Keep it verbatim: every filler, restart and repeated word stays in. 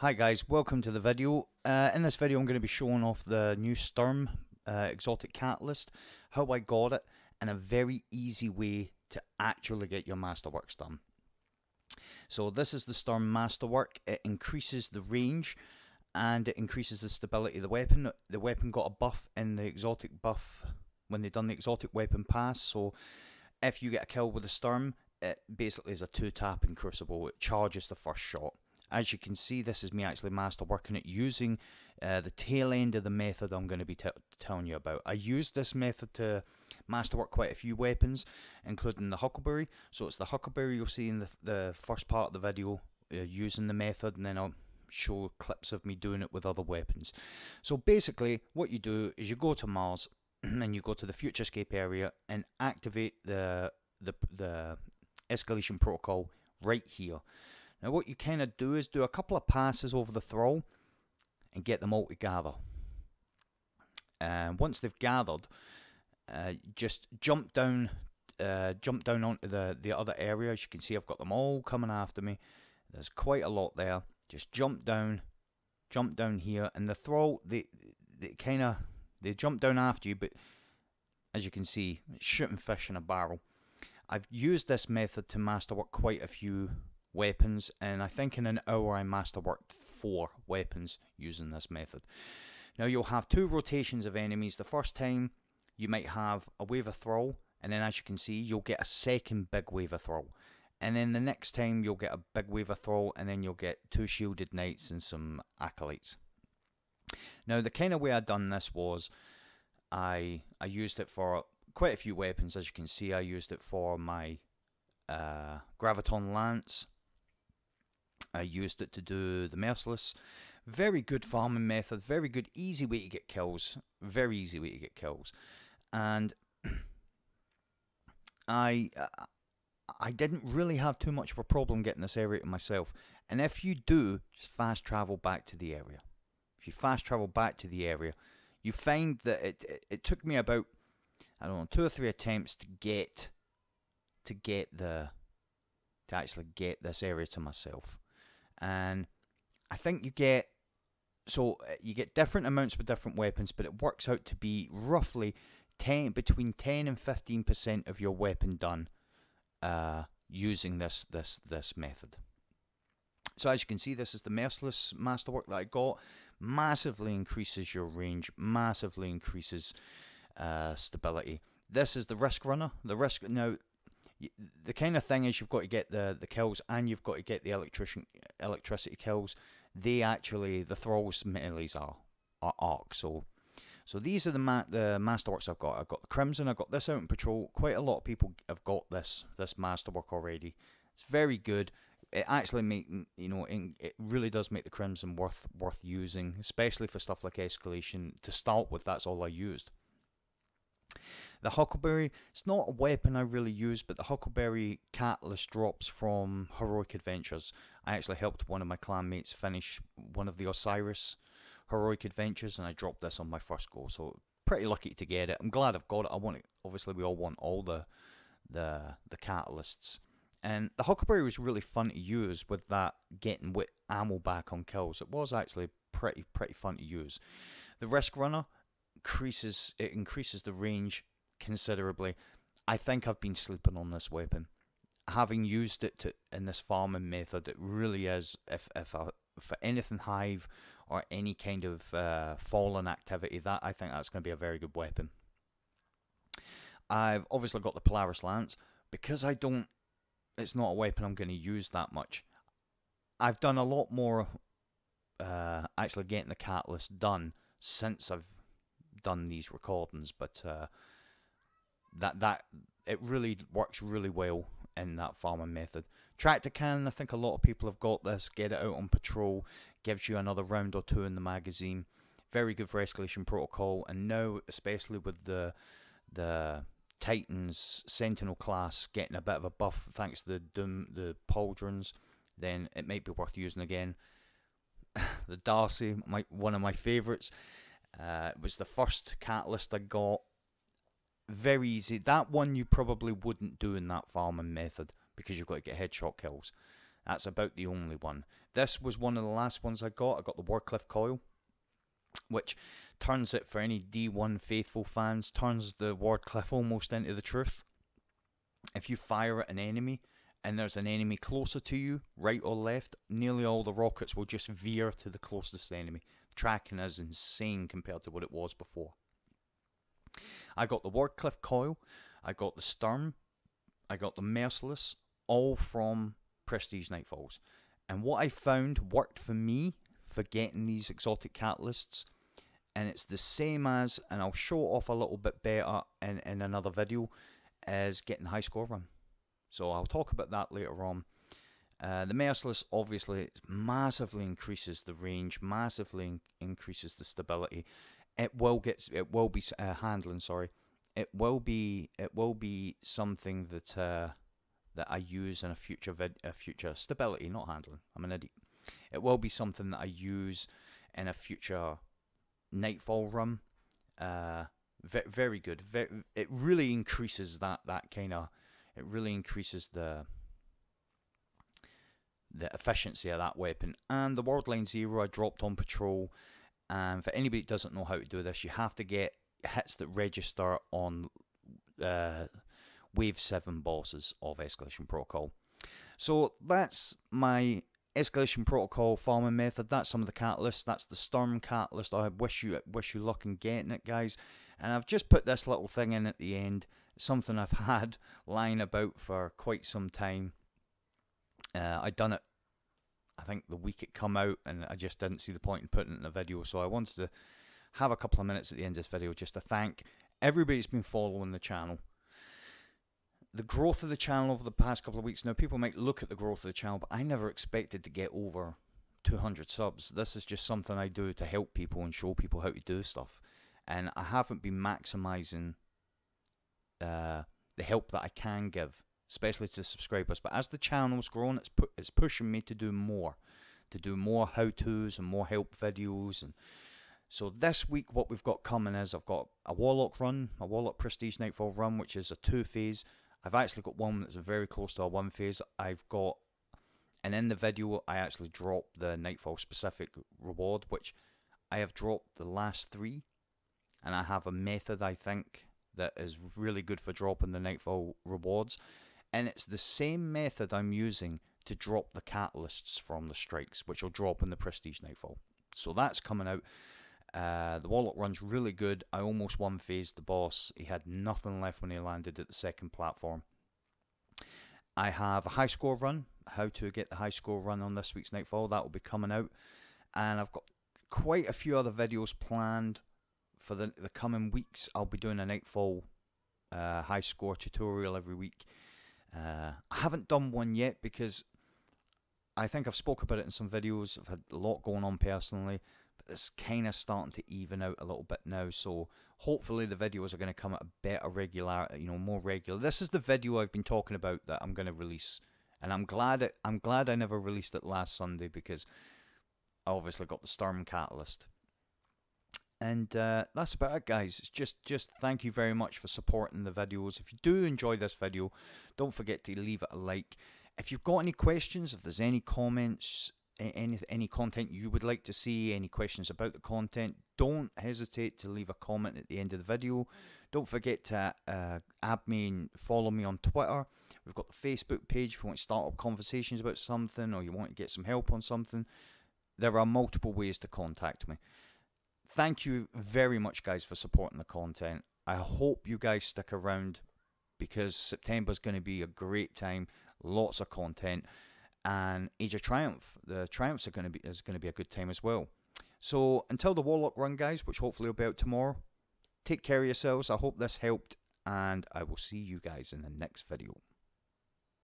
Hi guys, welcome to the video. Uh, in this video I'm going to be showing off the new Sturm uh, Exotic Catalyst, how I got it, and a very easy way to actually get your Masterworks done. So this is the Sturm Masterwork. It increases the range and it increases the stability of the weapon. The weapon got a buff in the Exotic buff when they done the Exotic Weapon Pass, so if you get a kill with the Sturm, it basically is a two-tap in Crucible. It charges the first shot. As you can see, this is me actually masterworking it using uh, the tail end of the method I'm going to be telling you about. I used this method to masterwork quite a few weapons, including the Huckleberry. So it's the Huckleberry you'll see in the, the first part of the video uh, using the method, and then I'll show clips of me doing it with other weapons. So basically, what you do is you go to Mars and you go to the Futurescape area and activate the, the, the Escalation Protocol right here. Now what you kind of do is do a couple of passes over the thrall and get them all to gather. And once they've gathered, uh, just jump down, uh, jump down onto the the other area. As you can see, I've got them all coming after me. There's quite a lot there. Just jump down, jump down here, and the thrall they they kind of they jump down after you. But as you can see, it's shooting fish in a barrel. I've used this method to masterwork quite a few weapons, and I think in an hour I masterworked four weapons using this method. Now you'll have two rotations of enemies. The first time you might have a wave of thrall, and then as you can see you'll get a second big wave of thrall, and then the next time you'll get a big wave of thrall, and then you'll get two shielded knights and some acolytes. Now the kind of way I done this was I I used it for quite a few weapons. As you can see, I used it for my uh, Graviton Lance. I used it to do the Merciless. Very good farming method, very good easy way to get kills, very easy way to get kills. And I I didn't really have too much of a problem getting this area to myself. And if you do, just fast travel back to the area. If you fast travel back to the area, you find that it, it, it took me about, I don't know, two or three attempts to get to get the to actually get this area to myself. And I think you get, so you get different amounts with different weapons, but it works out to be roughly ten between ten and fifteen percent of your weapon done uh, using this this this method. So as you can see, this is the Merciless Masterwork that I got. Massively increases your range, massively increases uh, stability. This is the Risk Runner. The risk now. The kind of thing is you've got to get the, the kills, and you've got to get the electrician electricity kills. They actually, the thralls melees are, are arc. So so these are the ma the masterworks I've got. I've got the Crimson, I've got this out in patrol. Quite a lot of people have got this this masterwork already. It's very good. It actually make, you know, it really does make the Crimson worth worth using, especially for stuff like escalation. To start with, that's all I used. The Huckleberry, it's not a weapon I really use, but the Huckleberry Catalyst drops from Heroic Adventures. I actually helped one of my clan mates finish one of the Osiris Heroic Adventures, and I dropped this on my first go, so pretty lucky to get it. I'm glad I've got it. I want it. Obviously we all want all the, the, the Catalysts. And the Huckleberry was really fun to use with that getting wit ammo back on kills. It was actually pretty, pretty fun to use. The Risk Runner, increases, it increases the range considerably. I think I've been sleeping on this weapon. Having used it to, in this farming method, it really is, if, if I, for anything hive or any kind of uh, fallen activity, that I think that's going to be a very good weapon. I've obviously got the Polaris Lance. Because I don't, it's not a weapon I'm going to use that much. I've done a lot more uh, actually getting the Catalyst done since I've done these recordings, but uh, that that it really works really well in that farming method. Tractor Cannon, I think a lot of people have got this. Get it out on patrol, gives you another round or two in the magazine. Very good for escalation protocol, and now especially with the the Titan's Sentinel class getting a bit of a buff thanks to the doom the pauldrons, then it might be worth using again. The D A R C I, my one of my favourites. Uh, it was the first catalyst I got. Very easy. That one you probably wouldn't do in that farming method because you've got to get headshot kills. That's about the only one. This was one of the last ones I got. I got the Wardcliff Coil, which turns it, for any D one faithful fans, turns the Wardcliff almost into the Truth. If you fire at an enemy and there's an enemy closer to you, right or left, nearly all the rockets will just veer to the closest enemy. Tracking is insane compared to what it was before. I got the Wardcliff Coil, I got the Sturm, I got the Merciless, all from Prestige Nightfalls. And what I found worked for me for getting these Exotic Catalysts, and it's the same as, and I'll show it off a little bit better in, in another video, is getting High Score Run. So I'll talk about that later on. Uh, the Merciless, obviously, massively increases the range, massively in increases the stability. It will get, it will be uh, handling. Sorry, it will be, it will be something that uh, that I use in a future vid, a future stability, not handling. I'm an idiot. It will be something that I use in a future Nightfall run. Uh, ve very good. Ve it really increases that that kind of. It really increases the the efficiency of that weapon. And the World Line Zero I dropped on patrol. And for anybody that doesn't know how to do this, you have to get hits that register on uh, wave seven bosses of Escalation Protocol. So that's my Escalation Protocol farming method. That's some of the catalysts. That's the Sturm catalyst. I wish you wish you luck in getting it, guys. And I've just put this little thing in at the end, something I've had lying about for quite some time. Uh, I done it, I think, the week it come out, and I just didn't see the point in putting it in a video, so I wanted to have a couple of minutes at the end of this video just to thank everybody that's been following the channel. The growth of the channel over the past couple of weeks, now people might look at the growth of the channel, but I never expected to get over two hundred subs. This is just something I do to help people and show people how to do stuff, and I haven't been maximising uh, the help that I can give, especially to the subscribers. But as the channel's grown, it's pu it's pushing me to do more, to do more how-tos and more help videos. And so this week, what we've got coming is I've got a Warlock run, a Warlock Prestige Nightfall run, which is a two-phase. I've actually got one that's very close to a one-phase. I've got, and in the video, I actually dropped the Nightfall specific reward, which I have dropped the last three, and I have a method, I think, that is really good for dropping the Nightfall rewards. And it's the same method I'm using to drop the catalysts from the strikes, which will drop in the Prestige Nightfall. So that's coming out. Uh, the Warlock run's really good. I almost one-phased the boss. He had nothing left when he landed at the second platform. I have a High Score run, how to get the High Score run on this week's Nightfall. That will be coming out. And I've got quite a few other videos planned for the, the coming weeks. I'll be doing a Nightfall uh, High Score tutorial every week. Uh, I haven't done one yet because I think I've spoke about it in some videos. I've had a lot going on personally, but it's kind of starting to even out a little bit now. So hopefully the videos are going to come at a better regularity, you know, more regular. This is the video I've been talking about that I'm going to release, and I'm glad it, I'm glad I never released it last Sunday because I obviously got the Sturm Catalyst. And uh, that's about it, guys. It's just, just thank you very much for supporting the videos. If you do enjoy this video, don't forget to leave it a like. If you've got any questions, if there's any comments, any, any content you would like to see, any questions about the content, don't hesitate to leave a comment at the end of the video. Don't forget to uh, add me and follow me on Twitter. We've got the Facebook page if you want to start up conversations about something or you want to get some help on something. There are multiple ways to contact me. Thank you very much, guys, for supporting the content. I hope you guys stick around because September is going to be a great time. Lots of content, and Age of Triumph. The Triumphs are going to be is going to be a good time as well. So until the Warlock run, guys, which hopefully will be out tomorrow. Take care of yourselves. I hope this helped, and I will see you guys in the next video.